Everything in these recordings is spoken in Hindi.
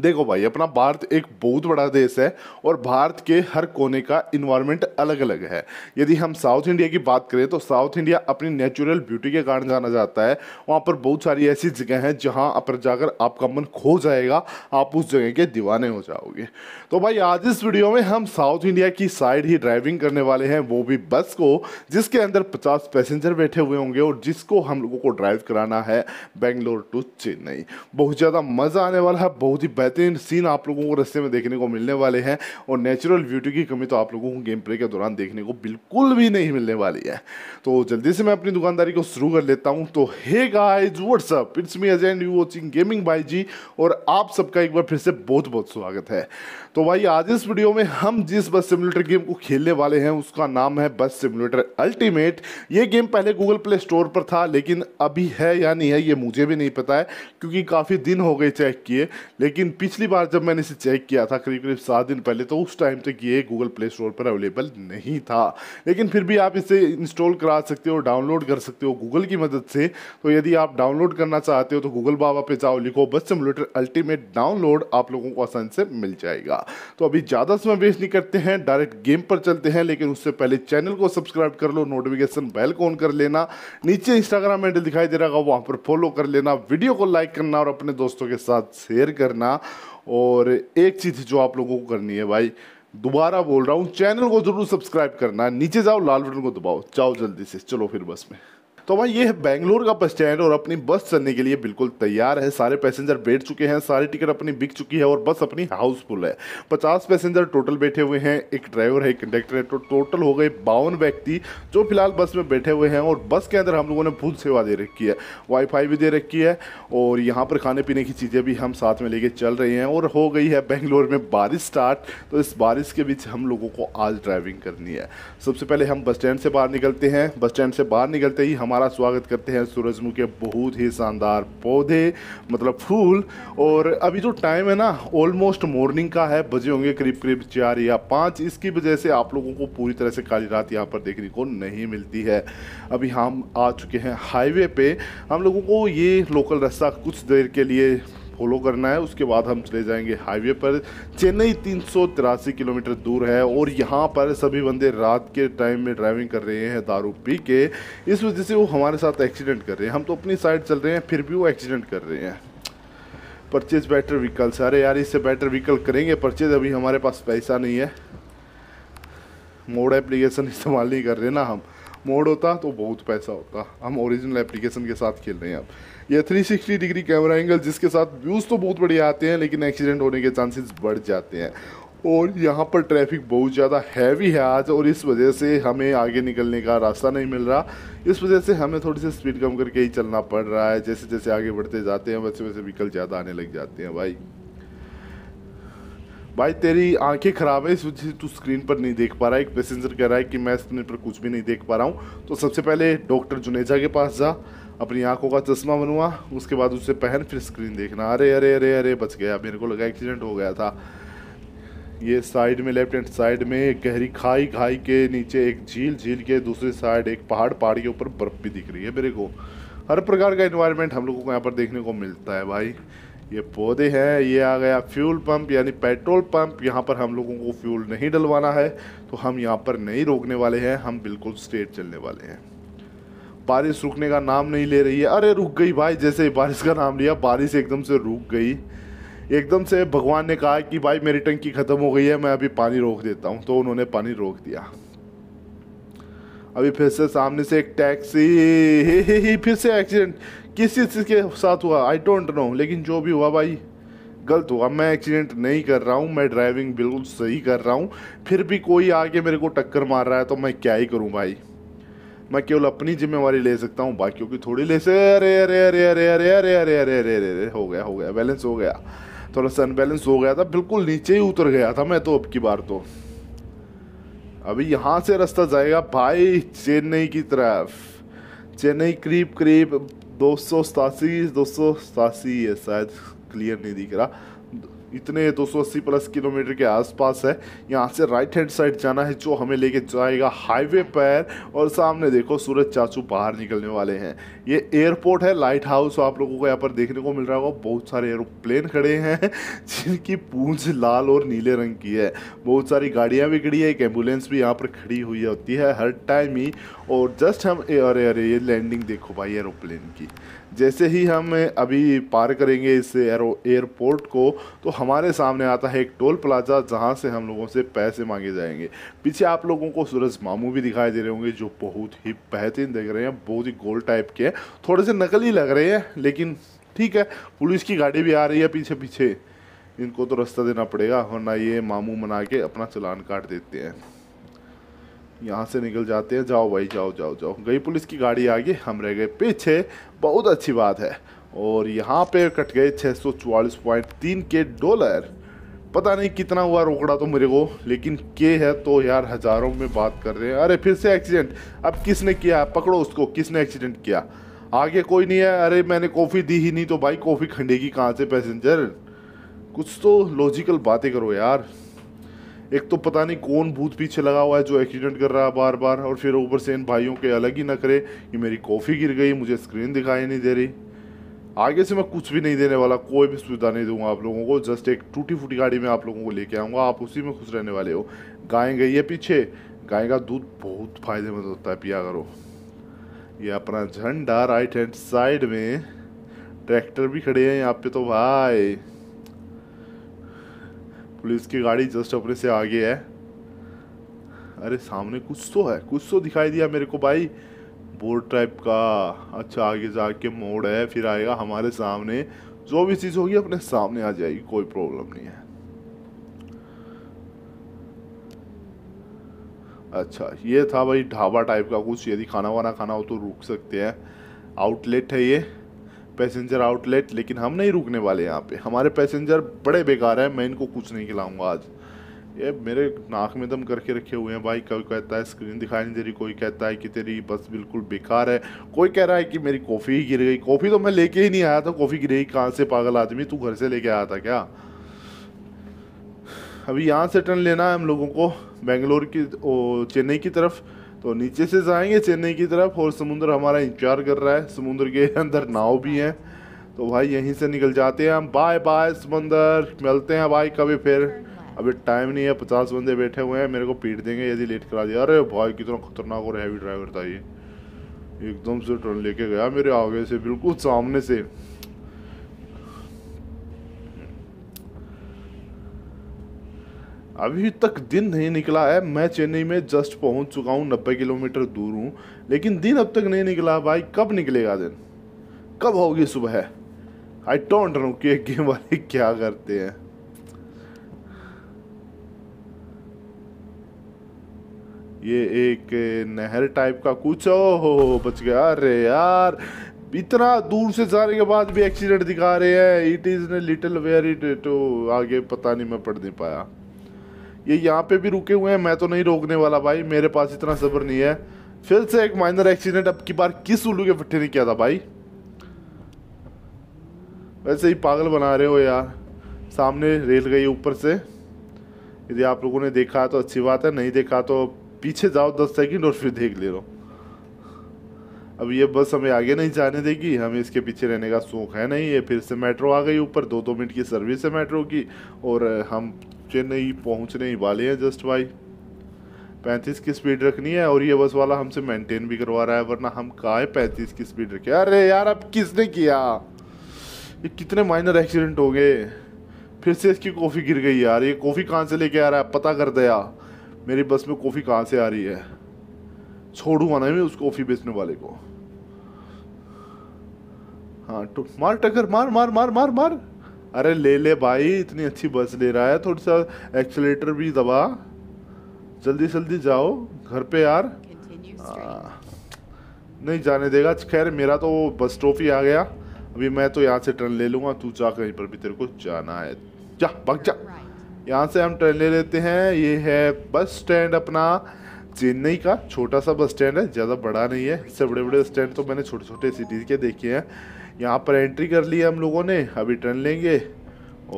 देखो भाई, अपना भारत एक बहुत बड़ा देश है और भारत के हर कोने का इन्वायरमेंट अलग अलग है। यदि हम साउथ इंडिया की बात करें तो साउथ इंडिया अपनी नेचुरल ब्यूटी के कारण जाना जाता है। वहाँ पर बहुत सारी ऐसी जगह हैं जहाँ पर जाकर आपका मन खो जाएगा, आप उस जगह के दीवाने हो जाओगे। तो भाई आज इस वीडियो में हम साउथ इंडिया की साइड ही ड्राइविंग करने वाले हैं, वो भी बस को, जिसके अंदर 50 पैसेंजर बैठे हुए होंगे और जिसको हम लोगों को ड्राइव कराना है बेंगलोर टू चेन्नई। बहुत ज़्यादा मज़ा आने वाला है, बहुत ही बेहतरीन सीन आप लोगों को रास्ते में देखने को मिलने वाले हैं और नेचुरल ब्यूटी की कमी तो आप लोगों को गेम प्ले के दौरान देखने को बिल्कुल भी नहीं मिलने वाली है। तो जल्दी से मैं अपनी दुकानदारी को शुरू कर लेता हूं। तो hey guys, what's up, it's me Ajay and you watching gaming भाईजी और आप सबका एक बार फिर से बहुत बहुत स्वागत है। तो भाई आज इस वीडियो में हम जिस बस सिमुलेटर गेम को खेलने वाले हैं उसका नाम है बस सिमुलेटर अल्टीमेट। ये गेम पहले गूगल प्ले स्टोर पर था, लेकिन अभी है या नहीं है ये मुझे भी नहीं पता है, क्योंकि काफ़ी दिन हो गए चेक किए। लेकिन पिछली बार जब मैंने इसे चेक किया था करीब 7 दिन पहले, तो उस टाइम तक ये गूगल प्ले स्टोर पर अवेलेबल नहीं था। लेकिन फिर भी आप इसे इंस्टॉल करा सकते हो, डाउनलोड कर सकते हो गूगल की मदद से। तो यदि आप डाउनलोड करना चाहते हो तो गूगल बाबा पे जाओ, लिखो बस सिमुलेटर अल्टीमेट डाउनलोड, आप लोगों को आसानी से मिल जाएगा। तो अभी ज़्यादा समय वेस्ट नहीं करते हैं, डायरेक्ट गेम पर चलते हैं। लेकिन उससे पहले चैनल को सब्सक्राइब कर लो, नोटिफिकेशन बेल को ऑन कर लेना, नीचे इंस्टाग्राम हैंडल दिखाई दे रहा होगा वहाँ पर फॉलो कर लेना, वीडियो को लाइक करना और अपने दोस्तों के साथ शेयर करना। और एक चीज़ जो आप लोगों को करनी है भाई, दोबारा बोल रहा हूँ, चैनल को जरूर सब्सक्राइब करना, नीचे जाओ लाल बटन को दबाओ, जाओ जल्दी से, चलो फिर बस में। तो भाई ये है बेंगलोर का बस स्टैंड और अपनी बस चलने के लिए बिल्कुल तैयार है। सारे पैसेंजर बैठ चुके हैं, सारी टिकट अपनी बिक चुकी है और बस अपनी हाउसफुल है। 50 पैसेंजर टोटल बैठे हुए हैं, एक ड्राइवर है, एक कंडक्टर है, तो टोटल हो गए 52 व्यक्ति जो फिलहाल बस में बैठे हुए हैं। और बस के अंदर हम लोगों ने फुल सेवा दे रखी है, वाईफाई भी दे रखी है और यहाँ पर खाने पीने की चीज़ें भी हम साथ में लेके चल रहे हैं। और हो गई है बेंगलोर में बारिश स्टार्ट, तो इस बारिश के बीच हम लोगों को आज ड्राइविंग करनी है। सबसे पहले हम बस स्टैंड से बाहर निकलते हैं। बस स्टैंड से बाहर निकलते ही हमारा स्वागत करते हैं सूरजमुखी के बहुत ही शानदार पौधे, मतलब फूल। और अभी जो टाइम है ना, ऑलमोस्ट मॉर्निंग का है, बजे होंगे करीब 4 या 5। इसकी वजह से आप लोगों को पूरी तरह से काली रात यहाँ पर देखने को नहीं मिलती है। अभी हम आ चुके हैं हाईवे पे। हम लोगों को ये लोकल रास्ता कुछ देर के लिए फॉलो करना है, उसके बाद हम चले जाएंगे हाईवे पर। चेन्नई 383 किलोमीटर दूर है और यहाँ पर सभी बंदे रात के टाइम में ड्राइविंग कर रहे हैं दारू पी के, इस वजह से वो हमारे साथ एक्सीडेंट कर रहे हैं। हम तो अपनी साइड चल रहे हैं, फिर भी वो एक्सीडेंट कर रहे हैं। परचेज बेटर व्हीकल्स, अरे यार इससे बेटर व्हीकल करेंगे परचेज, अभी हमारे पास पैसा नहीं है। मोड एप्लीकेशन इस्तेमाल नहीं कर रहे ना हम, मोड होता तो बहुत पैसा होता, हम ओरिजिनल एप्लीकेशन के साथ खेल रहे हैं। अब यह 360 डिग्री कैमरा एंगल जिसके साथ व्यूज़ तो बहुत बढ़िया आते हैं, लेकिन एक्सीडेंट होने के चांसेस बढ़ जाते हैं। और यहाँ पर ट्रैफिक बहुत ज़्यादा हैवी है आज और इस वजह से हमें आगे निकलने का रास्ता नहीं मिल रहा। इस वजह से हमें थोड़ी सी स्पीड कम करके ही चलना पड़ रहा है। जैसे जैसे आगे बढ़ते जाते हैं वैसे वैसे व्हीकल ज़्यादा आने लग जाते हैं। भाई तेरी आंखें ख़राब है, इस वजह से तू स्क्रीन पर नहीं देख पा रहा है। एक पैसेंजर कह रहा है कि मैं स्क्रीन पर कुछ भी नहीं देख पा रहा हूँ। तो सबसे पहले डॉक्टर जुनेजा के पास जा, अपनी आंखों का चश्मा बनवा, उसके बाद उसे पहन, फिर स्क्रीन देखना। अरे अरे अरे अरे बच गया, मेरे को लगा एक्सीडेंट हो गया था। ये साइड में लेफ्ट हैंड साइड में गहरी खाई के नीचे एक झील के दूसरी साइड एक पहाड़ के ऊपर बर्फ़ भी दिख रही है मेरे को। हर प्रकार का एनवायरनमेंट हम लोगों को यहाँ पर देखने को मिलता है भाई। ये पौधे हैं, ये आ गया फ्यूल पंप यानी पेट्रोल पंप। यहाँ पर हम लोगों को फ्यूल नहीं डलवाना है, तो हम यहाँ पर नहीं रोकने वाले हैं, हम बिल्कुल स्ट्रेट चलने वाले हैं। बारिश रुकने का नाम नहीं ले रही है। अरे रुक गई भाई, जैसे ही बारिश का नाम लिया बारिश एकदम से रुक गई। एकदम से भगवान ने कहा कि भाई मेरी टंकी ख़त्म हो गई है, मैं अभी पानी रोक देता हूँ, तो उन्होंने पानी रोक दिया। अभी फिर से सामने से एक टैक्सी, ही फिर से एक्सीडेंट। किस चीज़ के साथ हुआ आई डोंट नो, लेकिन जो भी हुआ भाई गलत हुआ। मैं एक्सीडेंट नहीं कर रहा हूँ, मैं ड्राइविंग बिल्कुल सही कर रहा हूँ, फिर भी कोई आके मेरे को टक्कर मार रहा है तो मैं क्या ही करूँ भाई। मैं केवल अपनी जिम्मेवारी ले सकता हूँ, बाकियों की थोड़ी ले से। अरे अरे अरे अरे अरे अरे अरे अरे अरे अरे हो गया बैलेंस हो गया, थोड़ा सा अनबैलेंस हो गया था, बिल्कुल नीचे ही उतर गया था मैं तो। अब की बार तो अभी यहाँ से रास्ता जाएगा भाई चेन्नई की तरफ। चेन्नई करीब 287 है शायद, क्लियर नहीं दिख रहा, इतने 280 प्लस किलोमीटर के आसपास है। यहाँ से राइट हैंड साइड जाना है जो हमें लेके जाएगा हाईवे पर। और सामने देखो सूरज चाचू बाहर निकलने वाले हैं। ये एयरपोर्ट है, लाइट हाउस आप लोगों को यहाँ पर देखने को मिल रहा होगा। बहुत सारे एरोप्लेन खड़े हैं जिनकी पूंछ लाल और नीले रंग की है। बहुत सारी गाड़ियाँ भी खड़ी है, एक एम्बुलेंस भी यहाँ पर खड़ी हुई होती है हर टाइम ही। और जस्ट हम अरे अरे ये लैंडिंग देखो भाई एरोप्लेन की। जैसे ही हम अभी पार करेंगे इस एयरपोर्ट को तो हमारे सामने आता है एक टोल प्लाजा जहां से हम लोगों से पैसे मांगे जाएंगे। पीछे आप लोगों को सूरज मामू भी दिखाई दे रहे होंगे जो बहुत ही बेहतरीन दिख रहे हैं, बहुत ही गोल टाइप के हैं, थोड़े से नकली लग रहे हैं लेकिन ठीक है। पुलिस की गाड़ी भी आ रही है पीछे पीछे, इनको तो रास्ता देना पड़ेगा वरना ये मामू मना के अपना चालान काट देते हैं। यहाँ से निकल जाते हैं, जाओ भाई जाओ जाओ जाओ। गई पुलिस की गाड़ी आगे, हम रह गए पीछे, बहुत अच्छी बात है। और यहाँ पे कट गए 644.3 के डॉलर, पता नहीं कितना हुआ रोकड़ा तो मेरे को, लेकिन के है तो यार हज़ारों में बात कर रहे हैं। अरे फिर से एक्सीडेंट, अब किसने किया पकड़ो उसको, किसने एक्सीडेंट किया। आगे कोई नहीं है। अरे मैंने कॉफ़ी दी ही नहीं तो भाई कॉफ़ी खंडेगी कहाँ से पैसेंजर। कुछ तो लॉजिकल बातें करो यार। एक तो पता नहीं कौन भूत पीछे लगा हुआ है जो एक्सीडेंट कर रहा है बार बार, और फिर ऊपर से इन भाइयों के अलग ही नखरे कि मेरी कॉफ़ी गिर गई, मुझे स्क्रीन दिखाई नहीं दे रही। आगे से मैं कुछ भी नहीं देने वाला, कोई भी सुविधा नहीं दूंगा आप लोगों को। जस्ट एक टूटी फूटी गाड़ी में आप लोगों को लेके आऊँगा, आप उसी में खुश रहने वाले हो। गाय गई है पीछे, गाय का दूध बहुत फायदेमंद होता है, पिया करो। ये अपना झंडा राइट हैंड साइड में, ट्रैक्टर भी खड़े हैं यहाँ पे तो भाई। पुलिस की गाड़ी जस्ट अपने से आगे है। अरे सामने कुछ तो है, कुछ तो दिखाई दिया मेरे को भाई, बोर्ड टाइप का। अच्छा आगे जाके मोड़ है, फिर आएगा हमारे सामने। जो भी चीज़ होगी अपने सामने आ जाएगी, कोई प्रॉब्लम नहीं है। अच्छा ये था भाई ढाबा टाइप का कुछ, यदि खाना वाना खाना हो तो रुक सकते हैं। आउटलेट है ये, पैसेंजर आउटलेट, लेकिन हम नहीं रुकने वाले यहाँ पे। हमारे पैसेंजर बड़े बेकार हैं, मैं इनको कुछ नहीं खिलाऊंगा आज। ये मेरे नाक में दम करके रखे हुए हैं भाई। कोई कहता है स्क्रीन दिखाई नहीं दे रही, कोई कहता है कि तेरी बस बिल्कुल बेकार है, कोई कह रहा है कि मेरी कॉफ़ी ही गिर गई। कॉफ़ी तो मैं लेके ही नहीं आया था, कॉफ़ी गिरेगी कहाँ से पागल आदमी, तू घर से लेके आया था क्या। अभी यहाँ से टर्न लेना है हम लोगों को बेंगलोर की चेन्नई की तरफ, तो नीचे से जाएंगे चेन्नई की तरफ। और समुंदर हमारा इंतजार कर रहा है, समुंदर के अंदर नाव भी हैं, तो भाई यहीं से निकल जाते हैं हम। बाय बाय समुंदर, मिलते हैं भाई कभी फिर। अभी टाइम नहीं है, 50 बंदे बैठे हुए हैं, मेरे को पीट देंगे यदि लेट करा दिया। अरे भाई कितना खतरनाक और हैवी ड्राइवर था ये, एकदम से टर्न लेके गया मेरे आगे से, बिल्कुल सामने से। अभी तक दिन नहीं निकला है, मैं चेन्नई में जस्ट पहुंच चुका हूं, 90 किलोमीटर दूर हूं, लेकिन दिन अब तक नहीं निकला भाई। कब निकलेगा दिन, कब होगी सुबह। आई डोंट नो कि गेम वाले क्या करते हैं। ये एक नहर टाइप का कुछ, ओहो बच गया। अरे यार इतना दूर से जाने के बाद भी एक्सीडेंट दिखा रहे हैं। It is little very too, आगे पता नहीं मैं पढ़ नहीं पाया। ये यहाँ पे भी रुके हुए हैं, मैं तो नहीं रोकने वाला भाई, मेरे पास इतना सब्र नहीं है। फिर से एक माइनर एक्सीडेंट, अब की बार किस उल्लू के फट्टे ने किया था भाई। वैसे ही पागल बना रहे हो यार। सामने रेल गई ऊपर से, यदि आप लोगों ने देखा तो अच्छी बात है, नहीं देखा तो पीछे जाओ 10 सेकंड और फिर देख ले लो। अब ये बस हमें आगे नहीं जाने देगी, हमें इसके पीछे रहने का शौक है नहीं। ये फिर से मेट्रो आ गई ऊपर, 2-2 मिनट की सर्विस है मेट्रो की, और हम चेन्नई पहुंचने ही वाले हैं जस्ट भाई। 35 की स्पीड रखनी है, और ये बस वाला हमसे मेंटेन भी करवा रहा है, वरना हम काहे 35 की स्पीड रखें। अरे यार अब किसने किया, ये कितने माइनर एक्सीडेंट हो गए। फिर से इसकी कॉफ़ी गिर गई यार, ये कॉफ़ी कहाँ से लेके आ रहा है पता कर दया। मेरी बस में कॉफ़ी कहाँ से आ रही है, छोड़ूंगा ना मैं उस कॉफ़ी बेचने वाले को। हाँ तो मार टक्कर, मार मार मार मार मार। अरे ले ले भाई, इतनी अच्छी बस ले रहा है, थोड़ा सा एक्सेलेरेटर भी दबा, जल्दी जल्दी जाओ घर पे यार। नहीं जाने देगा। खैर मेरा तो बस स्टॉप ही आ गया, अभी मैं तो यहाँ से टर्न ले लूँगा, तू जा कहीं पर भी तेरे को जाना है, जा भाग जा। यहाँ से हम टर्न ले लेते हैं। ये है बस स्टैंड अपना चेन्नई का, छोटा सा बस स्टैंड है, ज़्यादा बड़ा नहीं है। इससे बड़े बड़े स्टैंड तो मैंने छोटे छोटे सिटीज़ के देखे हैं। यहाँ पर एंट्री कर ली है हम लोगों ने, अभी टर्न लेंगे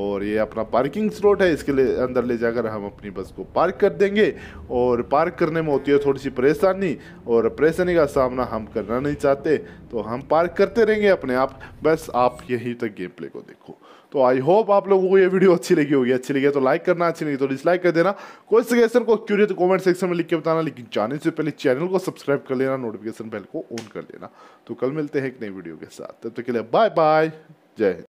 और ये अपना पार्किंग स्लॉट है, इसके लिए अंदर ले जाकर हम अपनी बस को पार्क कर देंगे। और पार्क करने में होती है थोड़ी सी परेशानी, और परेशानी का सामना हम करना नहीं चाहते, तो हम पार्क करते रहेंगे अपने आप। बस आप यहीं तक गेम प्ले को देखो। तो आई होप आप लोगों को ये वीडियो अच्छी लगी होगी। अच्छी लगी है तो लाइक करना, अच्छी लगी तो डिसलाइक कर देना। कोई सजेशन को क्यूरी तो कमेंट सेक्शन में लिख के बताना, लेकिन जाने से पहले चैनल को सब्सक्राइब कर लेना, नोटिफिकेशन बेल को ऑन कर लेना। तो कल मिलते हैं एक नई वीडियो के साथ, तब तक के लिए बाय बाय, जय हिंद।